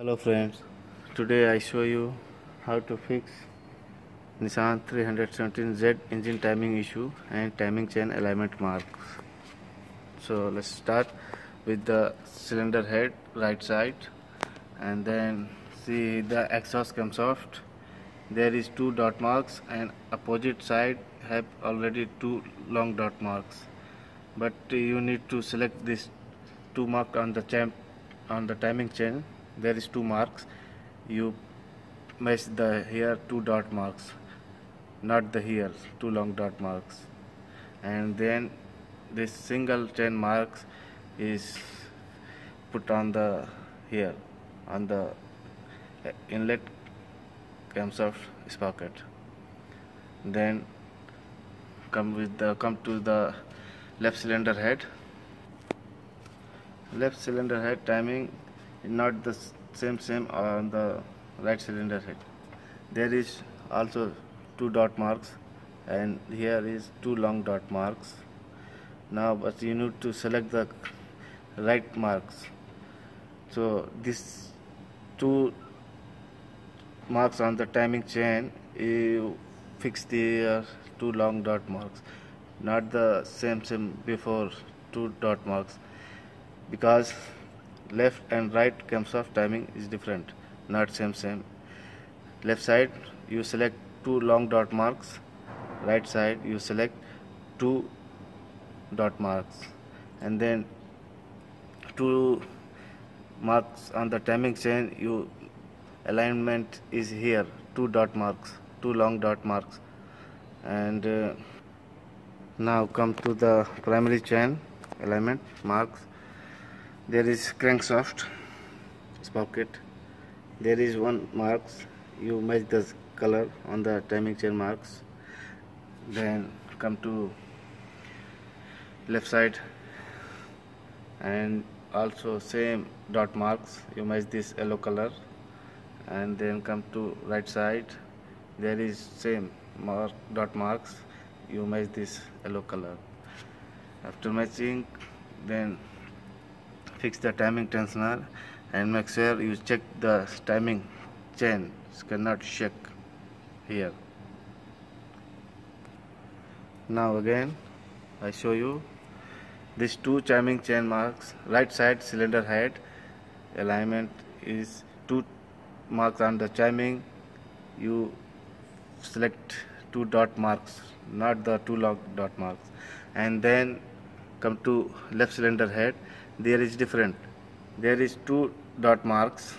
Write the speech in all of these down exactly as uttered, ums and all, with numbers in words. Hello friends, today I show you how to fix Nissan three seventeen Z engine timing issue and timing chain alignment marks. So let's start with the cylinder head right side, and then see the exhaust comes off. There is two dot marks and opposite side have already two long dot marks, but you need to select this two mark on the champ on the timing chain. There is two marks, you match the here two dot marks, not the here two long dot marks, and then this single chain marks is put on the here on the inlet comes off sprocket. Then come with the come to the left cylinder head. Left cylinder head timing not the same same on the right cylinder head. There is also two dot marks and here is two long dot marks. Now but you need to select the right marks. So this two marks on the timing chain, you fix the uh, two long dot marks, not the same same before two dot marks, because left and right comes off timing is different, not same same. Left side you select two long dot marks, right side you select two dot marks, and then two marks on the timing chain, you alignment is here two dot marks, two long dot marks. And uh, now come to the primary chain alignment marks. There is crankshaft sprocket. There is one marks. You match the color on the timing chain marks. Then come to left side and also same dot marks. You match this yellow color, and then come to right side. There is same mark dot marks. You match this yellow color. After matching, then fix the timing tensioner and make sure you check the timing chain. It cannot check here. Now again I show you these two timing chain marks. Right side cylinder head alignment is two marks on the timing. You select two dot marks, not the two long dot marks, and then come to left cylinder head. There is different. There is two dot marks,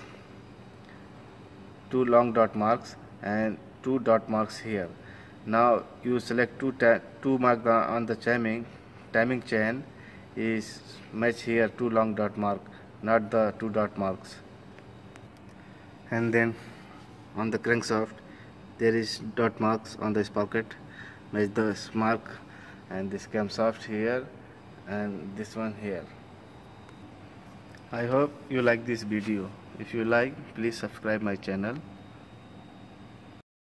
two long dot marks, and two dot marks here. Now you select two two mark on the timing timing chain is match here two long dot mark, not the two dot marks. And then on the crankshaft there is dot marks on the sprocket, match the mark, and this camshaft here and this one here. I hope you like this video. If you like, please subscribe my channel.